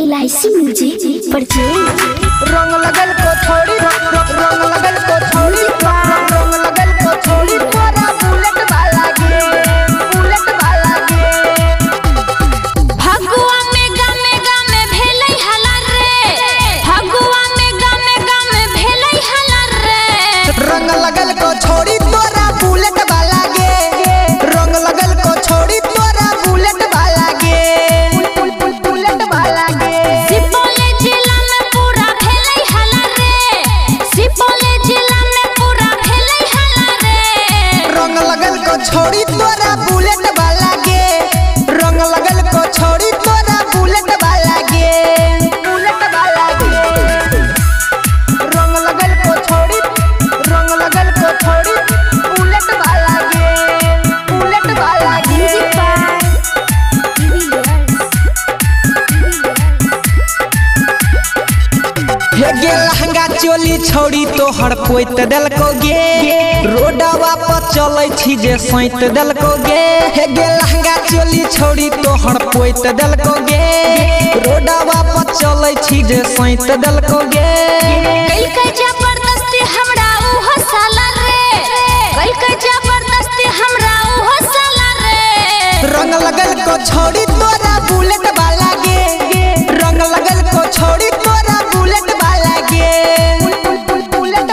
LIC मुझे रंग लगल को थोड़ी रंग लगल को थोड़ी रंग लगल को थोड़ी थोड़ा बुलेट वाला गे भगवा में गामे भेले हलर रे भगवा में गामे भेले हलर रे रंग लगल को छोड़ी तोरा बुलेट वाला गे रंग लगल को छोड़ी तोरा बुलेट वाला गे बुलेट वाला गे सुपौल जिला में पूरा भेले हलर रे सुपौल जिला में पूरा भेले हलर रे रंग लगल को छोड़ी तोरा बुलेट वाला गे रंग लगल को छोड़ी तोरा बुलेट वाला गे बुलेट वाला गे रंग लगल को छोड़ी रंग लगल को छोड़ी बुलेट वाला गे ये लहंगा चोली छोड़ी तोहर पोइत देलको गे रोडवा पर चलै छी जे सैत देलको गे हे लहंगा चोली छोड़ी तोहर पोइत देलको गे रोडवा पर चलै छी जे सैत देलको गे कल के जबरदस्ती हमरा उ हसाला रे कल के जबरदस्ती हमरा उ हसाला रे रंग लगल को छोड़ी तोरा बुलेट वाला गे रंग लगल को छोड़ी तोरा बुलेट वाला गे बुलेट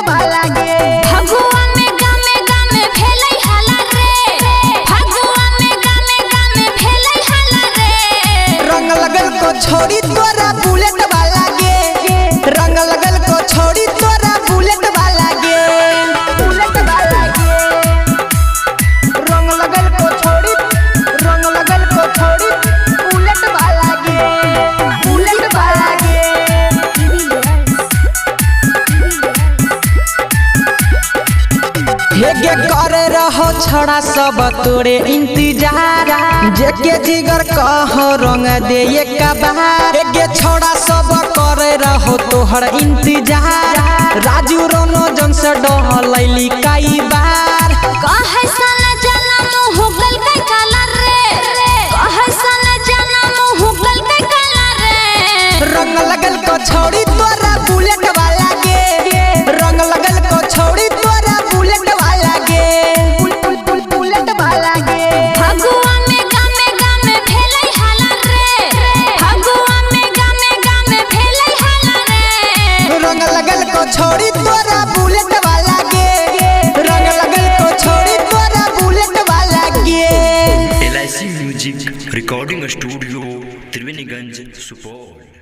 वाला गे भगवा में गामे भेलै हलर रे भगवा में गामे भेलै हलर रे रंग लगल को छोड़ी तोरा बुलेट वाला गे रंग लगल को छोड़ी तोरा बुलेट वाला गे बुलेट वाला गे रंग लगल को छोड़ी रंग लगल को छोड़ी बुलेट वाला गे हे करे रहो छड़ा सब तोरे इंतजार जेके जिगर कहो रंग दे एक बार हे छोड़ा सब करे रहो तोहर इंतजार राजू रोनो जन से डहलैली कई बार कहे साला जनम हो गल के काला रे कहे साला जनम हो गल के काला रे रंग लगल को छोड़ी तोरा बुलेट वाला गे रंग लगल को छोड़ी तोरा बुलेट वाला गे बुलेट वाला गे भगवा में गामे भेलै हलर रे भगवा में गामे भेलै हलर रे रंग लगल को छोड़ी तोरा बुलेट वाला गे रंग लगल को छोड़ी तोरा बुलेट वाला गे LIC music recording studio Triveniganj Supaul.